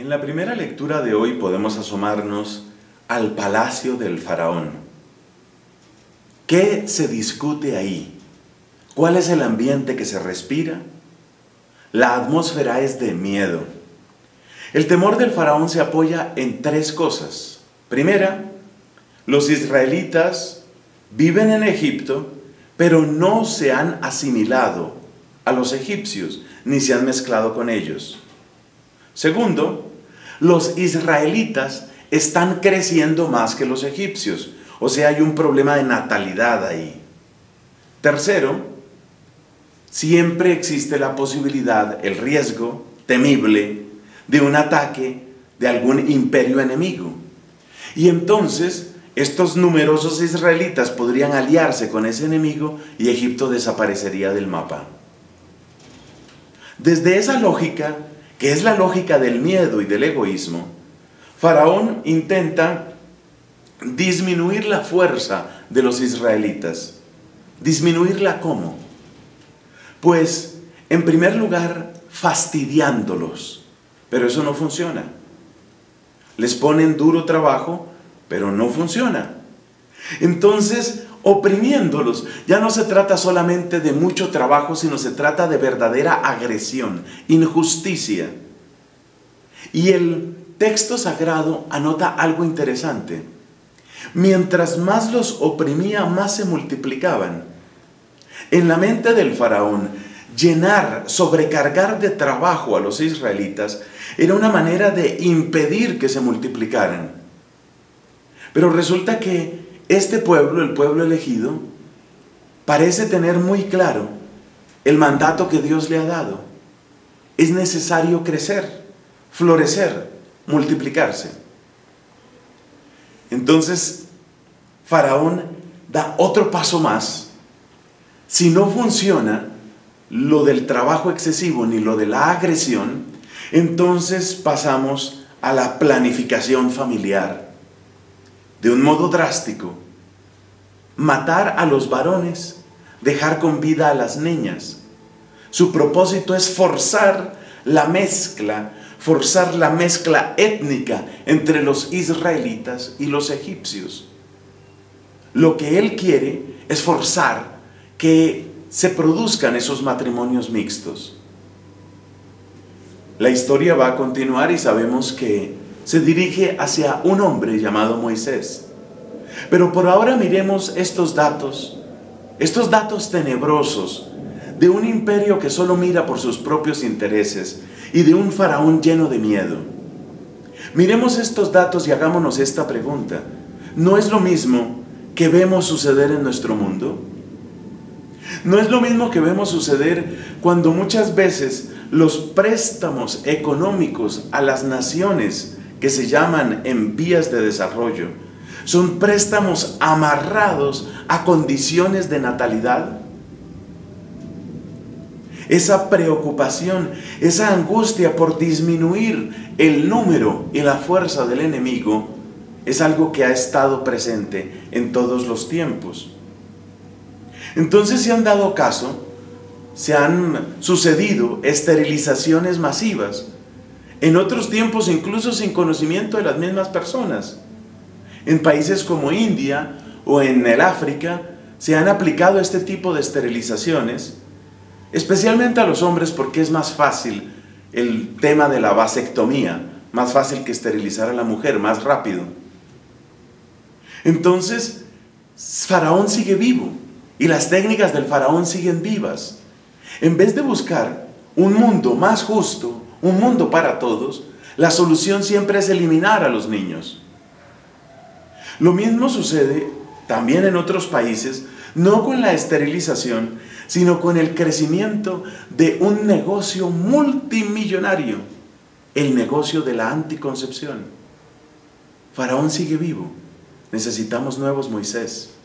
En la primera lectura de hoy podemos asomarnos al palacio del faraón. ¿Qué se discute ahí? ¿Cuál es el ambiente que se respira? La atmósfera es de miedo. El temor del faraón se apoya en tres cosas. Primera, los israelitas viven en Egipto, pero no se han asimilado a los egipcios, ni se han mezclado con ellos. Segundo, los israelitas están creciendo más que los egipcios, o sea, hay un problema de natalidad ahí. Tercero, siempre existe la posibilidad, el riesgo temible de un ataque de algún imperio enemigo. Y entonces, estos numerosos israelitas podrían aliarse con ese enemigo y Egipto desaparecería del mapa. Desde esa lógica, que es la lógica del miedo y del egoísmo, Faraón intenta disminuir la fuerza de los israelitas. ¿Disminuirla cómo? Pues, en primer lugar, fastidiándolos, pero eso no funciona. Les ponen duro trabajo, pero no funciona. Entonces, oprimiéndolos, ya no se trata solamente de mucho trabajo, sino se trata de verdadera agresión, injusticia. Y el texto sagrado anota algo interesante. Mientras más los oprimía, más se multiplicaban. En la mente del faraón, llenar, sobrecargar de trabajo a los israelitas era una manera de impedir que se multiplicaran. Pero resulta que este pueblo, el pueblo elegido, parece tener muy claro el mandato que Dios le ha dado. Es necesario crecer, florecer, multiplicarse. Entonces, Faraón da otro paso más. Si no funciona lo del trabajo excesivo ni lo de la agresión, entonces pasamos a la planificación familiar. De un modo drástico, matar a los varones, dejar con vida a las niñas. Su propósito es forzar la mezcla étnica entre los israelitas y los egipcios. Lo que él quiere es forzar que se produzcan esos matrimonios mixtos. La historia va a continuar y sabemos que se dirige hacia un hombre llamado Moisés. Pero por ahora miremos estos datos tenebrosos de un imperio que solo mira por sus propios intereses y de un faraón lleno de miedo. Miremos estos datos y hagámonos esta pregunta. ¿No es lo mismo que vemos suceder en nuestro mundo? ¿No es lo mismo que vemos suceder cuando muchas veces los préstamos económicos a las naciones que se llaman en vías de desarrollo son préstamos amarrados a condiciones de natalidad? Esa preocupación, esa angustia por disminuir el número y la fuerza del enemigo es algo que ha estado presente en todos los tiempos. Entonces, si han dado caso, se han sucedido esterilizaciones masivas, en otros tiempos incluso sin conocimiento de las mismas personas. En países como India o en el África se han aplicado este tipo de esterilizaciones, especialmente a los hombres, porque es más fácil el tema de la vasectomía, más fácil que esterilizar a la mujer, más rápido. Entonces, Faraón sigue vivo y las técnicas del faraón siguen vivas. En vez de buscar un mundo más justo, un mundo para todos, la solución siempre es eliminar a los niños. Lo mismo sucede también en otros países, no con la esterilización, sino con el crecimiento de un negocio multimillonario, el negocio de la anticoncepción. Faraón sigue vivo. Necesitamos nuevos Moisés.